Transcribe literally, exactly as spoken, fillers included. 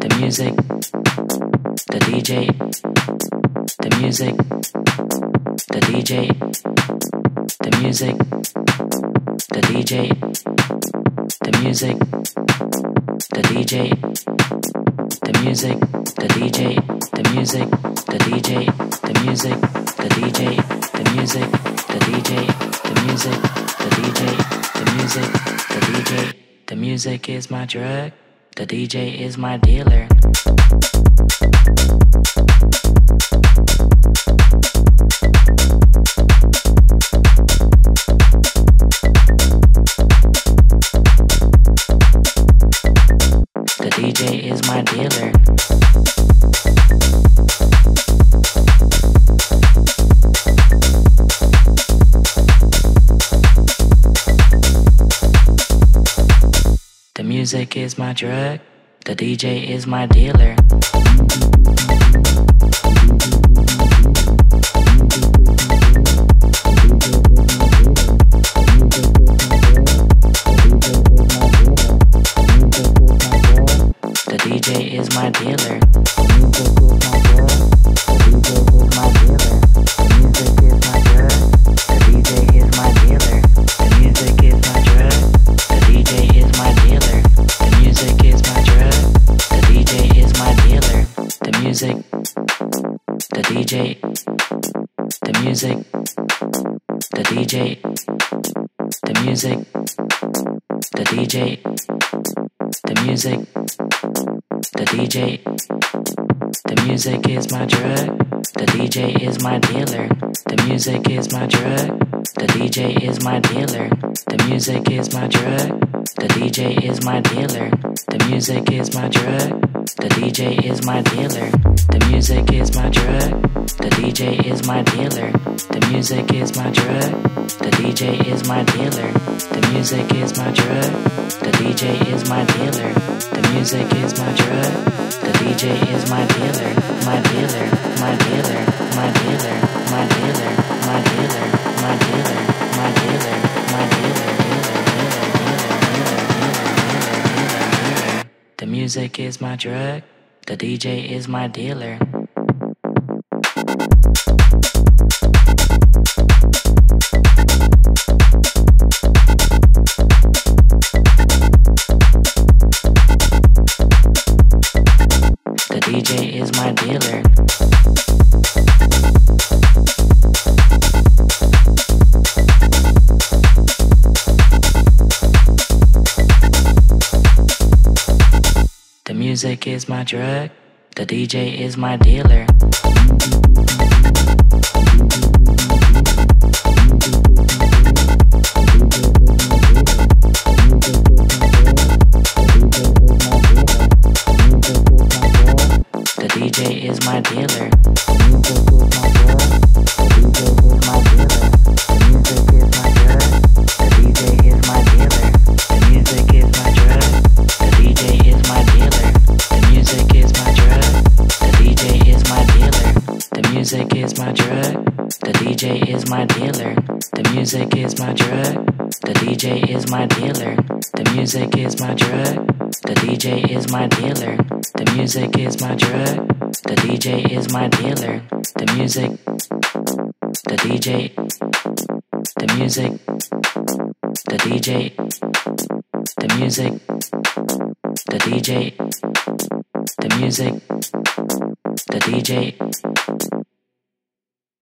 the music, the D J, the music, the D J, the music, the D J, the music, the D J, the music, the D J, the music, the D J, the music, the D J, the music, the D J, the music, the D J, the music, the D J, the music is my drug. The D J is my dealer. The D J is my dealer. The music is my drug, the D J is my dealer. The D J is my dealer. Music, the D J, the music, the D J, the music, the D J, the music, the D J, the music is my drug, the D J is my dealer, the music is my drug, the D J is my dealer, the music is my drug, the D J is my dealer, the music is my drug. The D J is my dealer. The music is my drug. The D J is my dealer. The music is my drug. The D J is my dealer. The music is my drug. The D J is my dealer. The music is my drug. The D J is my dealer. My dealer. My dealer. My dealer. My dealer. My dealer. My dealer. My dealer. My dealer. The music is my drug, the D J is my dealer. The D J is my dealer. The music is my drug, the D J is my dealer. The D J is my dealer. The music is my drug, the D J is my dealer. The music is my drug, the D J is my dealer. The music is my drug, the D J is my dealer. The music is my drug, the D J is my dealer. The music, the D J, the music, the D J, the music, the D J, the music, the D J.